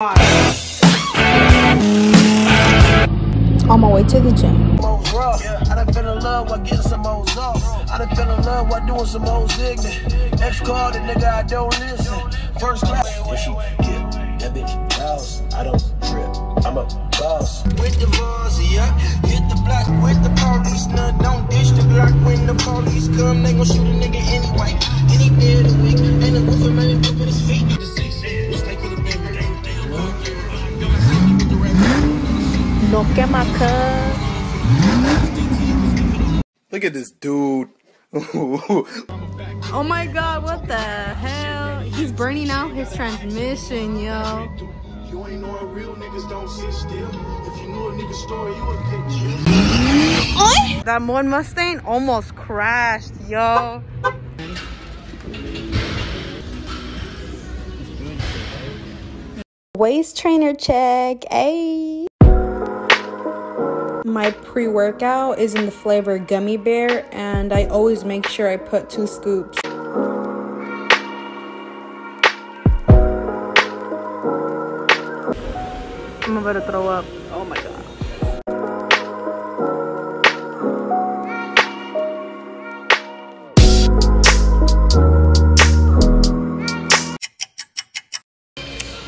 On my way to the gym. I done fell in love while getting some O's off. I done fell in love while doing some O's ignorant. X called the nigga, I don't listen. First class. If she get that bitch house, I don't trip. I'm a boss. With the bars, yeah. Hit the block with the police. No, don't ditch the block when the police come. They gon' shoot a nigga anyway. Any day of the week. Ain't a roof and maybe put his feet. Look at my cup. Look at this dude. Oh my god, what the hell? He's burning out his transmission, yo. You ain't know real niggas don't sit still. If you know a nigga story, you would pitch. That one Mustang almost crashed, yo. Waist trainer check, ayy. My pre-workout is in the flavor gummy bear, and I always make sure I put 2 scoops. I'm about to throw up. Oh my god.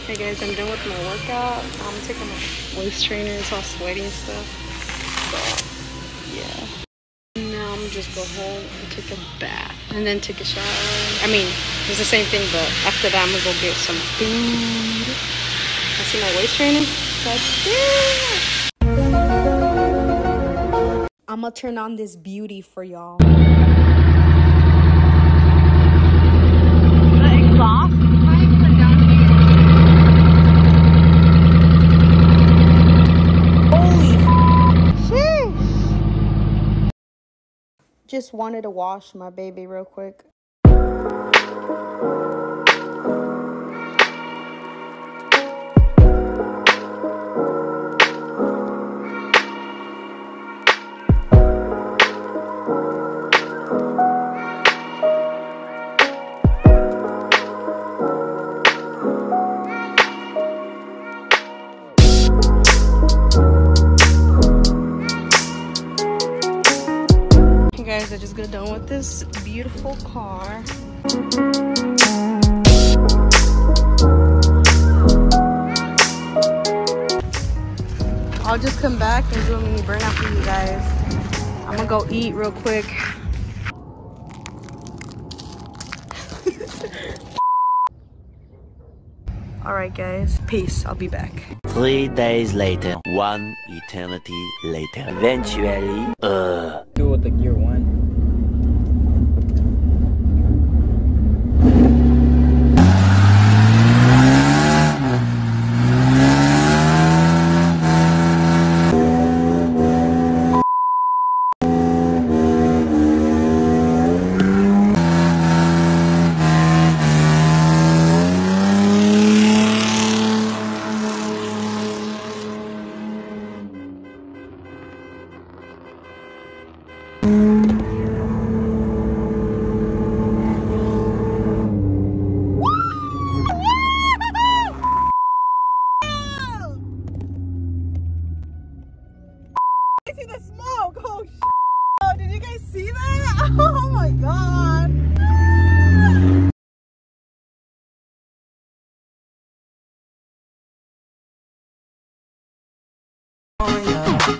Hey guys, I'm done with my workout. I'm taking my waist trainer. It's all sweaty and stuff. Yeah. Now I'm just go home and take a bath and then take a shower. I mean, it's the same thing, but after that I'm gonna go get some food. I see my waist training. That's it. I'm gonna turn on this beauty for y'all. The exhaust. Just wanted to wash my baby real quick. I just got done with this beautiful car. I'll just come back and do a mini burnout for you guys. I'm gonna go eat real quick. Alright guys, peace. I'll be back. 3 days later, 1 eternity later. Eventually, do with the gear 1.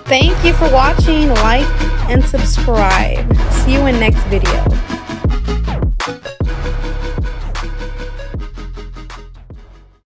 Thank you for watching, like, and subscribe. See you in next video.